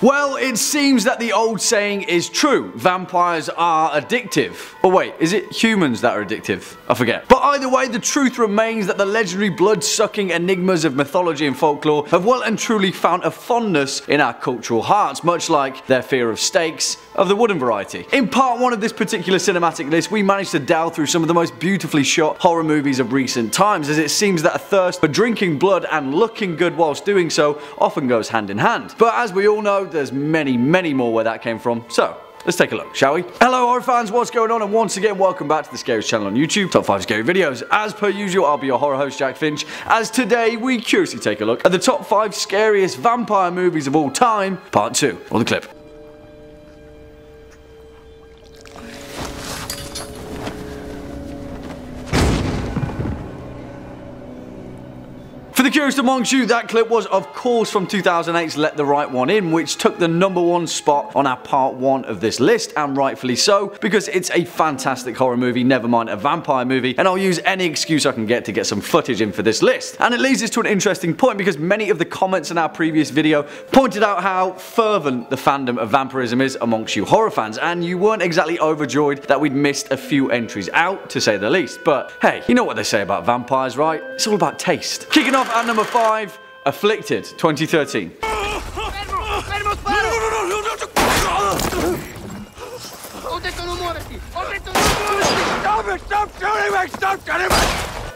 Well, it seems that the old saying is true. Vampires are addictive. Or wait, is it humans that are addictive? I forget. But either way, the truth remains that the legendary blood-sucking enigmas of mythology and folklore have well and truly found a fondness in our cultural hearts, much like their fear of stakes of the wooden variety. In part one of this particular cinematic list, we managed to delve through some of the most beautifully shot horror movies of recent times, as it seems that a thirst for drinking blood and looking good whilst doing so often goes hand in hand. But as we all know, there's many more where that came from, so let's take a look, shall we? Hello horror fans, what's going on, and once again welcome back to the scariest channel on YouTube, Top 5 Scary Videos. As per usual, I'll be your horror host Jack Finch, as today we curiously take a look at the top 5 scariest vampire movies of all time, part 2, on the clip. For the curious amongst you, that clip was of course from 2008's Let the Right One In, which took the #1 spot on our part 1 of this list, and rightfully so, because it's a fantastic horror movie, never mind a vampire movie, and I'll use any excuse I can get to get some footage in for this list. And it leads us to an interesting point, because many of the comments in our previous video pointed out how fervent the fandom of vampirism is amongst you horror fans, and you weren't exactly overjoyed that we'd missed a few entries out, to say the least. But hey, you know what they say about vampires, right? It's all about taste. Kicking off at number 5, Afflicted, 2013.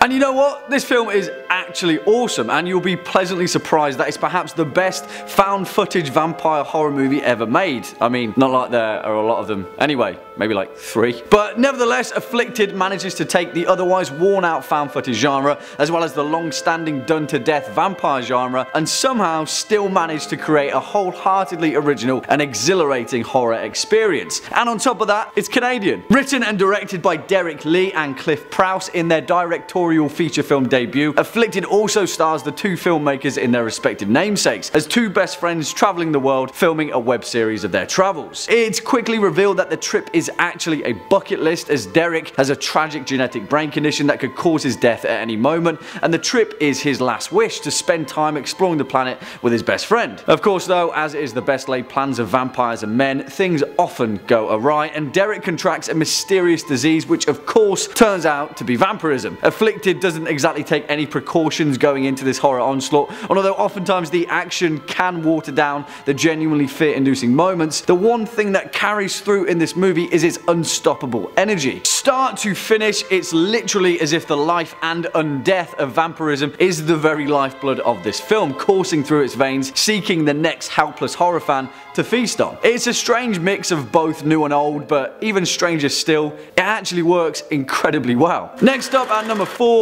And you know what? This film is actually awesome, and you'll be pleasantly surprised that it's perhaps the best found footage vampire horror movie ever made. I mean, not like there are a lot of them. Anyway, maybe like 3. But nevertheless, Afflicted manages to take the otherwise worn out found footage genre, as well as the long-standing done-to-death vampire genre, and somehow still manage to create a wholeheartedly original and exhilarating horror experience. And on top of that, it's Canadian. Written and directed by Derek Lee and Cliff Prowse in their directorial feature film debut, Afflicted also stars the 2 filmmakers in their respective namesakes as 2 best friends travelling the world filming a web series of their travels. It's quickly revealed that the trip is actually a bucket list, as Derek has a tragic genetic brain condition that could cause his death at any moment, and the trip is his last wish to spend time exploring the planet with his best friend. Of course though, as is the best laid plans of vampires and men, things often go awry, and Derek contracts a mysterious disease which of course turns out to be vampirism. Afflicted doesn't exactly take any precautions going into this horror onslaught, and although oftentimes the action can water down the genuinely fear-inducing moments, the one thing that carries through in this movie is its unstoppable energy. Start to finish, it's literally as if the life and undeath of vampirism is the very lifeblood of this film, coursing through its veins, seeking the next helpless horror fan to feast on. It's a strange mix of both new and old, but even stranger still, it actually works incredibly well. Next up at number 4,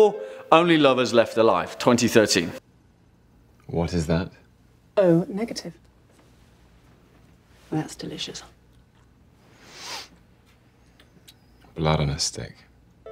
Only Lovers Left Alive, 2013. What is that? Oh, negative. That's delicious. Blood on a stick.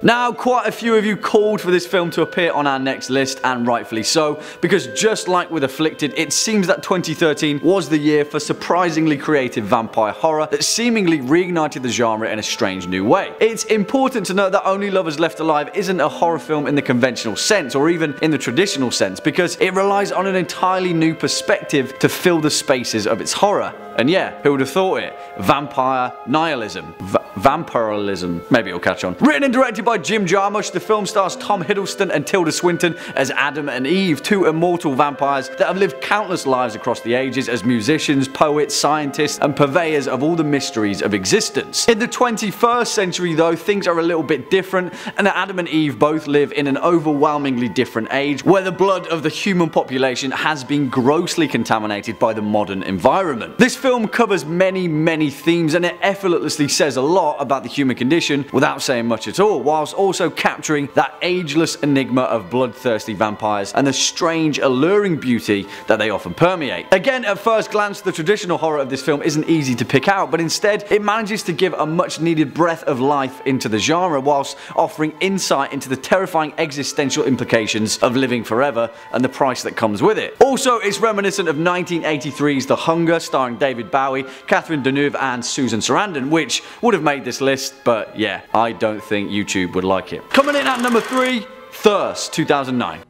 Now, quite a few of you called for this film to appear on our next list, and rightfully so, because just like with Afflicted, it seems that 2013 was the year for surprisingly creative vampire horror that seemingly reignited the genre in a strange new way. It's important to note that Only Lovers Left Alive isn't a horror film in the conventional sense, or even in the traditional sense, because it relies on an entirely new perspective to fill the spaces of its horror. And yeah, who would have thought it? Vampire nihilism. Vampirism. Maybe it'll catch on. Written and directed by Jim Jarmusch, the film stars Tom Hiddleston and Tilda Swinton as Adam and Eve, 2 immortal vampires that have lived countless lives across the ages as musicians, poets, scientists, and purveyors of all the mysteries of existence. In the 21st century though, things are a little bit different, and Adam and Eve both live in an overwhelmingly different age, where the blood of the human population has been grossly contaminated by the modern environment. This film covers many themes, and it effortlessly says a lot about the human condition without saying much at all, whilst also capturing that ageless enigma of bloodthirsty vampires and the strange, alluring beauty that they often permeate. Again, at first glance, the traditional horror of this film isn't easy to pick out, but instead it manages to give a much needed breath of life into the genre, whilst offering insight into the terrifying existential implications of living forever and the price that comes with it. Also, it's reminiscent of 1983's The Hunger, starring David Bowie, Catherine Deneuve and Susan Sarandon, which would have made this list, but yeah, I don't think YouTube would like it. Coming in at number 3, Thirst, 2009.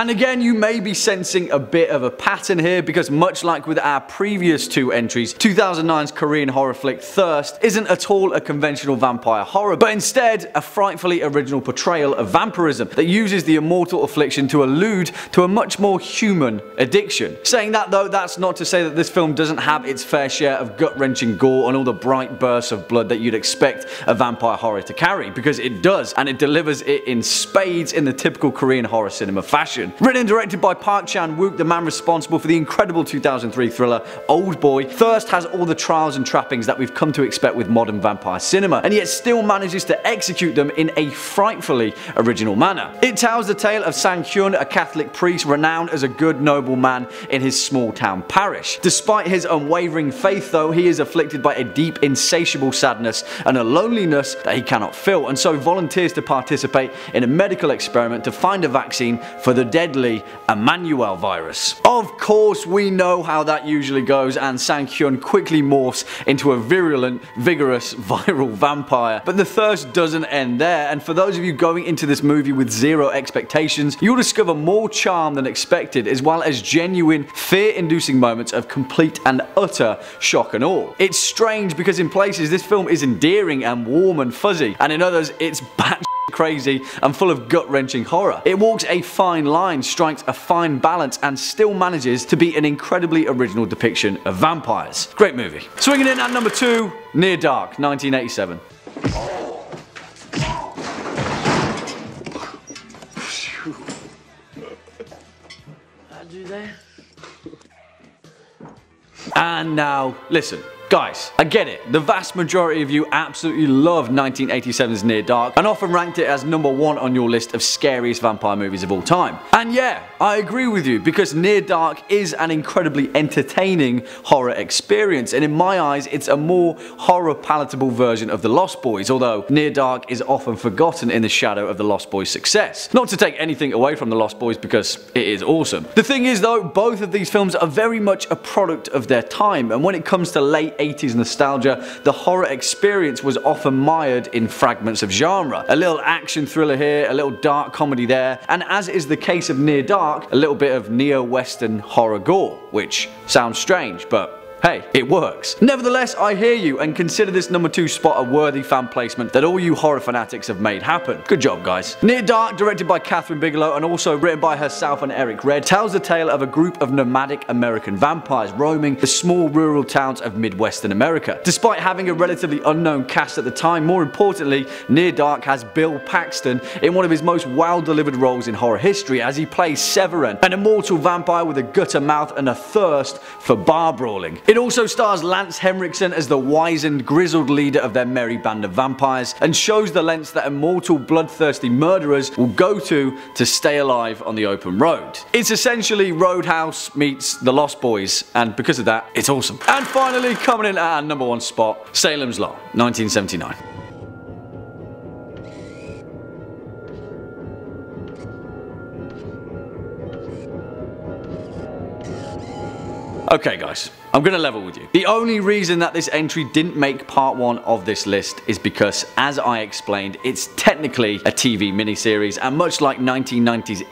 And again, you may be sensing a bit of a pattern here, because much like with our previous two entries, 2009's Korean horror flick Thirst isn't at all a conventional vampire horror, but instead a frightfully original portrayal of vampirism that uses the immortal affliction to allude to a much more human addiction. Saying that though, that's not to say that this film doesn't have its fair share of gut-wrenching gore and all the bright bursts of blood that you'd expect a vampire horror to carry, because it does, and it delivers it in spades in the typical Korean horror cinema fashion. Written and directed by Park Chan-wook, the man responsible for the incredible 2003 thriller Old Boy, Thirst has all the trials and trappings that we've come to expect with modern vampire cinema, and yet still manages to execute them in a frightfully original manner. It tells the tale of Sang-hyun, a Catholic priest renowned as a good noble man in his small town parish. Despite his unwavering faith though, he is afflicted by a deep, insatiable sadness and a loneliness that he cannot fill, and so volunteers to participate in a medical experiment to find a vaccine for the deadly Emmanuelle virus. Of course, we know how that usually goes, and Sang-hyun quickly morphs into a virulent, vigorous, viral vampire. But the thirst doesn't end there, and for those of you going into this movie with zero expectations, you'll discover more charm than expected, as well as genuine, fear-inducing moments of complete and utter shock and awe. It's strange because in places this film is endearing and warm and fuzzy, and in others it's batshit crazy and full of gut-wrenching horror. It walks a fine line, strikes a fine balance, and still manages to be an incredibly original depiction of vampires. Great movie. Swinging in at number 2, Near Dark, 1987. And now, listen. Guys, I get it, the vast majority of you absolutely loved 1987's Near Dark and often ranked it as #1 on your list of scariest vampire movies of all time. And yeah, I agree with you, because Near Dark is an incredibly entertaining horror experience, and in my eyes it's a more horror palatable version of The Lost Boys, although Near Dark is often forgotten in the shadow of The Lost Boys' success. Not to take anything away from The Lost Boys, because it is awesome. The thing is though, both of these films are very much a product of their time, and when it comes to late 80s nostalgia, the horror experience was often mired in fragments of genre. A little action thriller here, a little dark comedy there, and as is the case of Near Dark, a little bit of neo-western horror gore, which sounds strange, but hey, it works. Nevertheless, I hear you, and consider this #2 spot a worthy fan placement that all you horror fanatics have made happen. Good job, guys. Near Dark, directed by Catherine Bigelow and also written by herself and Eric Redd, tells the tale of a group of nomadic American vampires roaming the small rural towns of Midwestern America. Despite having a relatively unknown cast at the time, more importantly, Near Dark has Bill Paxton in one of his most well-delivered roles in horror history, as he plays Severin, an immortal vampire with a gutter mouth and a thirst for bar brawling. It also stars Lance Henriksen as the wizened, grizzled leader of their merry band of vampires, and shows the lengths that immortal, bloodthirsty murderers will go to stay alive on the open road. It's essentially Roadhouse meets The Lost Boys, and because of that, it's awesome. And finally, coming in at our #1 spot, Salem's Lot, 1979. Okay guys, I'm gonna level with you. The only reason that this entry didn't make part 1 of this list is because, as I explained, it's technically a TV miniseries, and much like 1990's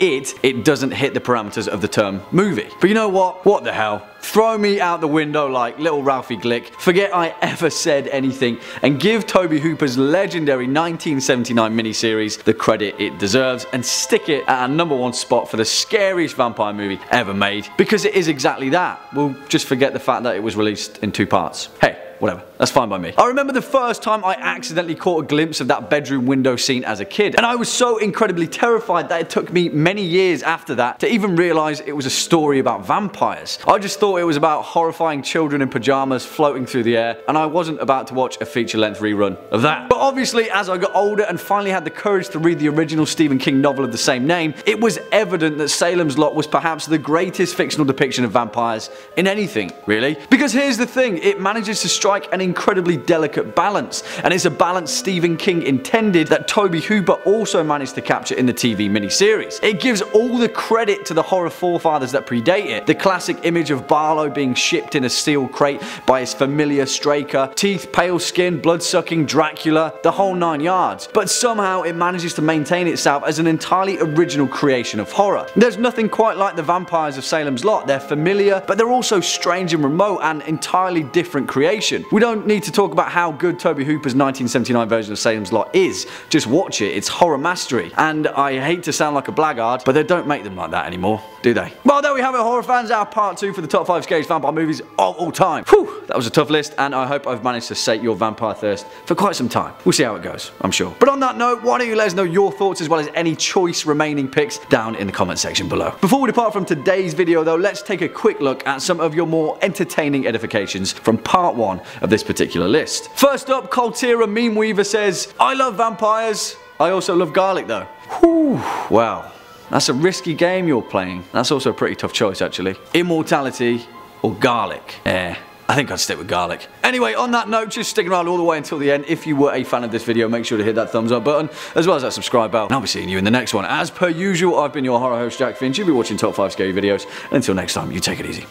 It doesn't hit the parameters of the term movie. But you know what? What the hell? Throw me out the window like little Ralphie Glick, forget I ever said anything, and give Toby Hooper's legendary 1979 miniseries the credit it deserves, and stick it at our #1 spot for the scariest vampire movie ever made, because it is exactly that. We'll just forget the fact that it was released in 2 parts. Hey, whatever, that's fine by me. I remember the first time I accidentally caught a glimpse of that bedroom window scene as a kid, and I was so incredibly terrified that it took me many years after that to even realise it was a story about vampires. I just thought it was about horrifying children in pyjamas floating through the air, and I wasn't about to watch a feature-length rerun of that. But obviously, as I got older and finally had the courage to read the original Stephen King novel of the same name, it was evident that Salem's Lot was perhaps the greatest fictional depiction of vampires in anything, really. Because here's the thing, it manages to strike an incredibly delicate balance, and it's a balance Stephen King intended that Toby Hooper also managed to capture in the TV miniseries. It gives all the credit to the horror forefathers that predate it. The classic image of Barlow being shipped in a steel crate by his familiar straker, teeth, pale skin, blood-sucking Dracula, the whole nine yards. But somehow it manages to maintain itself as an entirely original creation of horror. There's nothing quite like the vampires of Salem's Lot. They're familiar, but they're also strange and remote, and entirely different creation. We don't need to talk about how good Toby Hooper's 1979 version of Salem's Lot is. Just watch it, it's horror mastery. And I hate to sound like a blackguard, but they don't make them like that anymore, do they? Well, there we have it, horror fans, our part 2 for the top 5 scariest vampire movies of all time. Whew, that was a tough list, and I hope I've managed to sate your vampire thirst for quite some time. We'll see how it goes, I'm sure. But on that note, why don't you let us know your thoughts as well as any choice remaining picks down in the comment section below. Before we depart from today's video though, let's take a quick look at some of your more entertaining edifications from part 1 of this particular list. First up, Coltira Meme Weaver says, I love vampires, I also love garlic though. Whew, wow, that's a risky game you're playing. That's also a pretty tough choice actually. Immortality or garlic? Eh. I think I'd stick with garlic. Anyway, on that note, just sticking around all the way until the end. If you were a fan of this video, make sure to hit that thumbs up button, as well as that subscribe bell, and I'll be seeing you in the next one. As per usual, I've been your horror host, Jack Finch. You'll be watching Top 5 Scary Videos. Until next time, you take it easy.